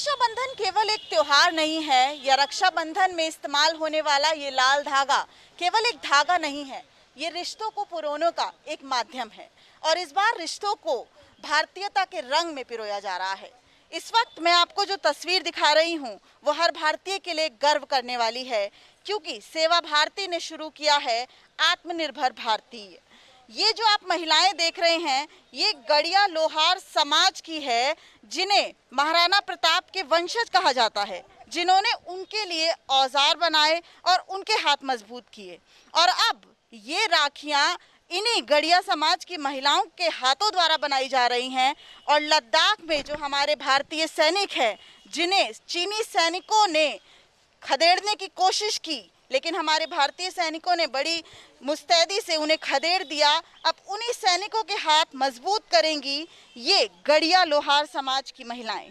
रक्षाबंधन केवल एक त्योहार नहीं है या रक्षाबंधन में इस्तेमाल होने वाला ये लाल धागा केवल एक धागा नहीं है, ये रिश्तों को पुरोने का एक माध्यम है और इस बार रिश्तों को भारतीयता के रंग में पिरोया जा रहा है। इस वक्त मैं आपको जो तस्वीर दिखा रही हूँ वो हर भारतीय के लिए गर्व करने वाली है, क्योंकि सेवा भारती ने शुरू किया है आत्मनिर्भर भारतीय। ये जो आप महिलाएं देख रहे हैं ये गढ़िया लोहार समाज की है, जिन्हें महाराणा प्रताप के वंशज कहा जाता है, जिन्होंने उनके लिए औजार बनाए और उनके हाथ मजबूत किए। और अब ये राखियां इन्हीं गढ़िया समाज की महिलाओं के हाथों द्वारा बनाई जा रही हैं। और लद्दाख में जो हमारे भारतीय सैनिक हैं, जिन्हें चीनी सैनिकों ने खदेड़ने की कोशिश की, लेकिन हमारे भारतीय सैनिकों ने बड़ी मुस्तैदी से उन्हें खदेड़ दिया, अब उन्हीं सैनिकों के हाथ मजबूत करेंगी ये गढ़िया लोहार समाज की महिलाएं।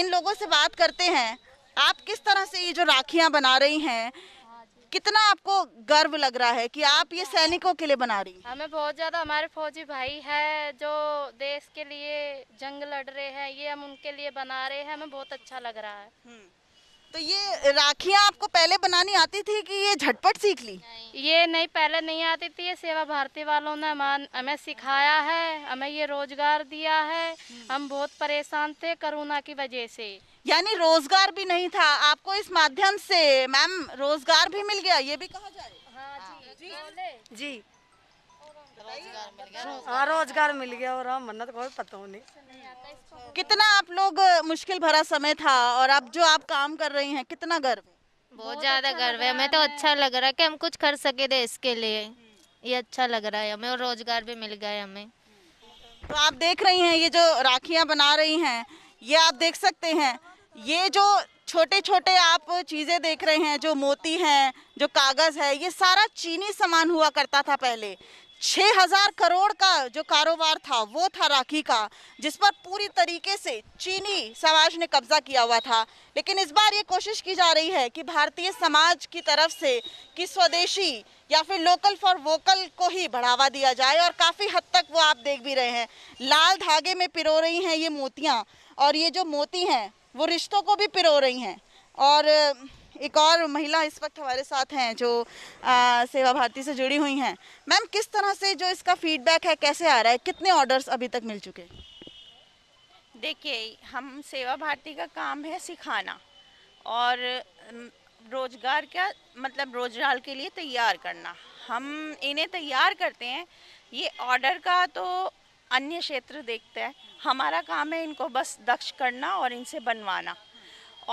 इन लोगों से बात करते हैं, आप किस तरह से ये जो राखियां बना रही हैं, कितना आपको गर्व लग रहा है कि आप ये सैनिकों के लिए बना रही हैं? हमें बहुत ज़्यादा, हमारे फौजी भाई है जो देश के लिए जंग लड़ रहे हैं, ये हम उनके लिए बना रहे हैं, हमें बहुत अच्छा लग रहा है। तो ये राखियाँ आपको पहले बनानी आती थी कि ये झटपट सीख ली? ये नहीं, पहले नहीं आती थी, ये सेवा भारती वालों ने हमें सिखाया है, हमें ये रोजगार दिया है। हम बहुत परेशान थे कोरोना की वजह से, यानी रोजगार भी नहीं था, आपको इस माध्यम से मैम रोजगार भी मिल गया, ये भी कहा जाए? हाँ जी जी, रोजगार मिल गया और हम मन्नत को पता नहीं। कितना आप लोग मुश्किल भरा समय था और अब जो आप काम कर रही हैं, कितना गर्व? बहुत ज्यादा गर्व है, हमें तो अच्छा लग रहा है कि हम कुछ कर सके देश के लिए, ये अच्छा लग रहा है हमें और रोजगार भी मिल गया है हमें। तो आप देख रही हैं ये जो राखियाँ बना रही हैं, ये आप देख सकते हैं, ये जो छोटे छोटे आप चीज़ें देख रहे हैं, जो मोती हैं, जो कागज़ है, ये सारा चीनी सामान हुआ करता था पहले। 6,000 करोड़ का जो कारोबार था वो था राखी का, जिस पर पूरी तरीके से चीनी समाज ने कब्जा किया हुआ था। लेकिन इस बार ये कोशिश की जा रही है कि भारतीय समाज की तरफ से कि स्वदेशी या फिर लोकल फॉर वोकल को ही बढ़ावा दिया जाए, और काफ़ी हद तक वो आप देख भी रहे हैं। लाल धागे में पिरो रही हैं ये मोतियाँ, और ये जो मोती हैं वो रिश्तों को भी पिरो रही हैं। और एक और महिला इस वक्त हमारे साथ हैं जो सेवा भारती से जुड़ी हुई हैं। मैम, किस तरह से जो इसका फीडबैक है, कैसे आ रहा है, कितने ऑर्डर्स अभी तक मिल चुके? देखिए, हम सेवा भारती का काम है सिखाना और रोजगार का मतलब रोजगार के लिए तैयार करना। हम इन्हें तैयार करते हैं, ये ऑर्डर का तो अन्य क्षेत्र देखते हैं, हमारा काम है इनको बस दक्ष करना और इनसे बनवाना।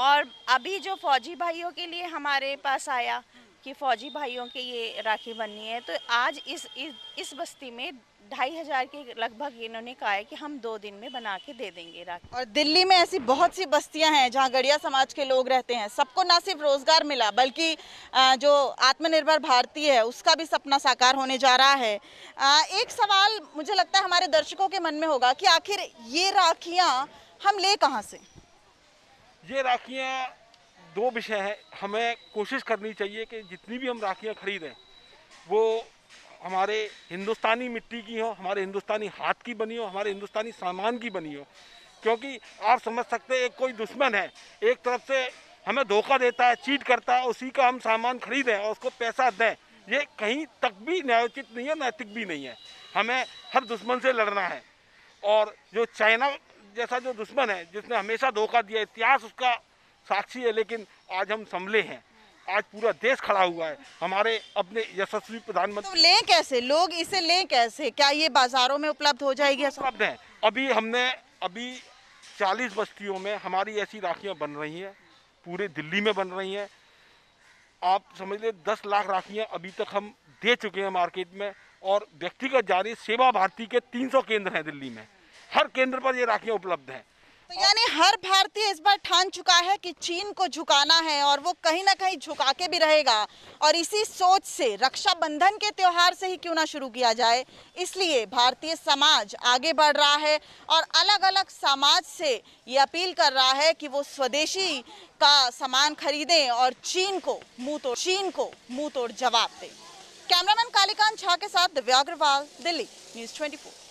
और अभी जो फौजी भाइयों के लिए हमारे पास आया कि फौजी भाइयों के ये राखी बननी है, तो आज इस बस्ती में 2,500 के लगभग इन्होंने कहा है कि हम 2 दिन में बना के दे देंगे राखी। और दिल्ली में ऐसी बहुत सी बस्तियां हैं जहां गढ़िया समाज के लोग रहते हैं, सबको ना सिर्फ रोजगार मिला बल्कि जो आत्मनिर्भर भारतीय है उसका भी सपना साकार होने जा रहा है। एक सवाल मुझे लगता है हमारे दर्शकों के मन में होगा कि आखिर ये राखियाँ हम ले कहाँ से? ये राखियाँ, 2 विषय हैं। हमें कोशिश करनी चाहिए कि जितनी भी हम राखियाँ खरीदें वो हमारे हिंदुस्तानी मिट्टी की हो, हमारे हिंदुस्तानी हाथ की बनी हो, हमारे हिंदुस्तानी सामान की बनी हो। क्योंकि आप समझ सकते हैं, एक कोई दुश्मन है, एक तरफ से हमें धोखा देता है, चीट करता है, उसी का हम सामान खरीदें और उसको पैसा दें, ये कहीं तक भी न्यायोचित नहीं है, नैतिक भी नहीं है। हमें हर दुश्मन से लड़ना है, और जो चाइना जैसा जो दुश्मन है जिसने हमेशा धोखा दिया, इतिहास उसका साक्षी है, लेकिन आज हम संभले हैं, आज पूरा देश खड़ा हुआ है हमारे अपने यशस्वी प्रधानमंत्री। तो लें कैसे लोग, इसे लें कैसे? क्या ये बाजारों में उपलब्ध हो जाएगी? उपलब्ध है। अभी हमने 40 बस्तियों में हमारी ऐसी राखियाँ बन रही हैं, पूरे दिल्ली में बन रही हैं। आप समझ लें 10 लाख राखियाँ अभी तक हम दे चुके हैं मार्केट में, और व्यक्तिगत जारी सेवा भारती के 300 केंद्र हैं दिल्ली में, हर केंद्र पर ये राखियाँ उपलब्ध हैं। तो यानी हर भारतीय इस बार ठान चुका है कि चीन को झुकाना है, और वो कहीं ना कहीं झुका के भी रहेगा। और इसी सोच से रक्षाबंधन के त्यौहार से ही क्यों ना शुरू किया जाए, इसलिए भारतीय समाज आगे बढ़ रहा है और अलग अलग समाज से ये अपील कर रहा है कि वो स्वदेशी का सामान खरीदें और चीन को मुँह तोड़ जवाब दें। कैमरामैन कालीकांत झा के साथ दिव्या अग्रवाल, दिल्ली, News24।